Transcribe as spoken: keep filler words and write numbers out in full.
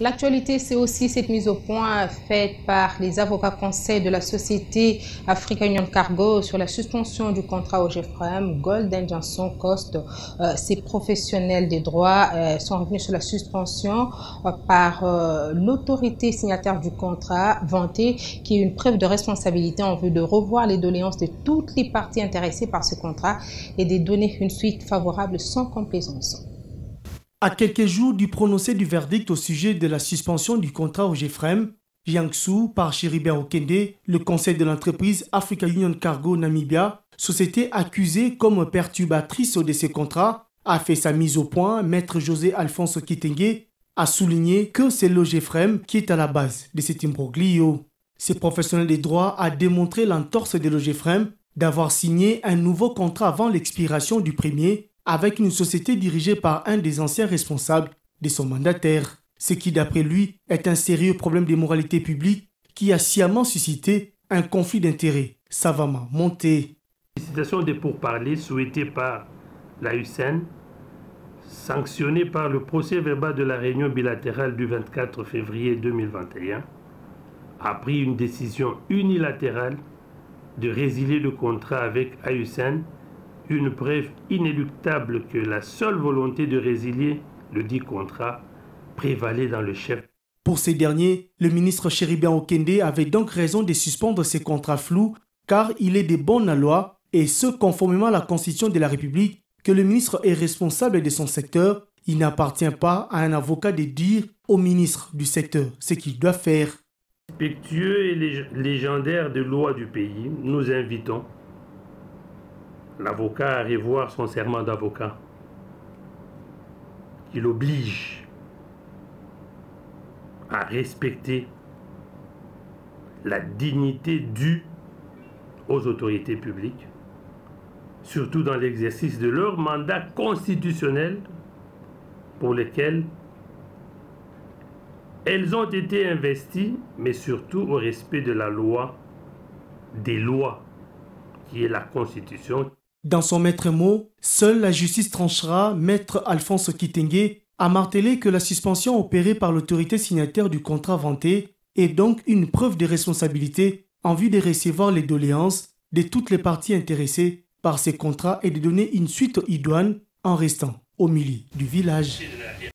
L'actualité, c'est aussi cette mise au point faite par les avocats conseils de la société Africa Union Cargo sur la suspension du contrat OGEFREM Golden Johnson Cost. Euh, ces professionnels des droits euh, sont revenus sur la suspension euh, par euh, l'autorité signataire du contrat vanté, qui est une preuve de responsabilité en vue de revoir les doléances de toutes les parties intéressées par ce contrat et de donner une suite favorable sans complaisance. À quelques jours du prononcé du verdict au sujet de la suspension du contrat OGEFREM, Yang Su par Chérubin Okende, le conseil de l'entreprise Africa Union Cargo Namibia, société accusée comme perturbatrice de ces contrats, a fait sa mise au point. Maître José Alphonse Kitenge a souligné que c'est l'OGEFREM qui est à la base de cet imbroglio. Ce professionnel des droits a démontré l'entorse de l'OGEFREM d'avoir signé un nouveau contrat avant l'expiration du premier, avec une société dirigée par un des anciens responsables de son mandataire. Ce qui, d'après lui, est un sérieux problème de moralité publique qui a sciemment suscité un conflit d'intérêts savamment monté. Les situations de pourparlers souhaitées par la U S E N, sanctionnées par le procès verbal de la réunion bilatérale du vingt-quatre février deux mille vingt et un, a pris une décision unilatérale de résilier le contrat avec A U S E N, une preuve inéluctable que la seule volonté de résilier le dit contrat prévalait dans le chef. Pour ces derniers, le ministre Chérubin Okende avait donc raison de suspendre ces contrats flous, car il est de bonne loi, et ce conformément à la Constitution de la République, que le ministre est responsable de son secteur. Il n'appartient pas à un avocat de dire au ministre du secteur ce qu'il doit faire. Respectueux et légendaire de loi du pays, nous invitons l'avocat à revoir son serment d'avocat, qui l'oblige à respecter la dignité due aux autorités publiques, surtout dans l'exercice de leur mandat constitutionnel pour lequel elles ont été investies, mais surtout au respect de la loi, des lois, qui est la Constitution. Dans son maître mot, seule la justice tranchera. Maître Alphonse Kitenge a martelé que la suspension opérée par l'autorité signataire du contrat vanté est donc une preuve de responsabilité en vue de recevoir les doléances de toutes les parties intéressées par ces contrats et de donner une suite idoine en restant au milieu du village.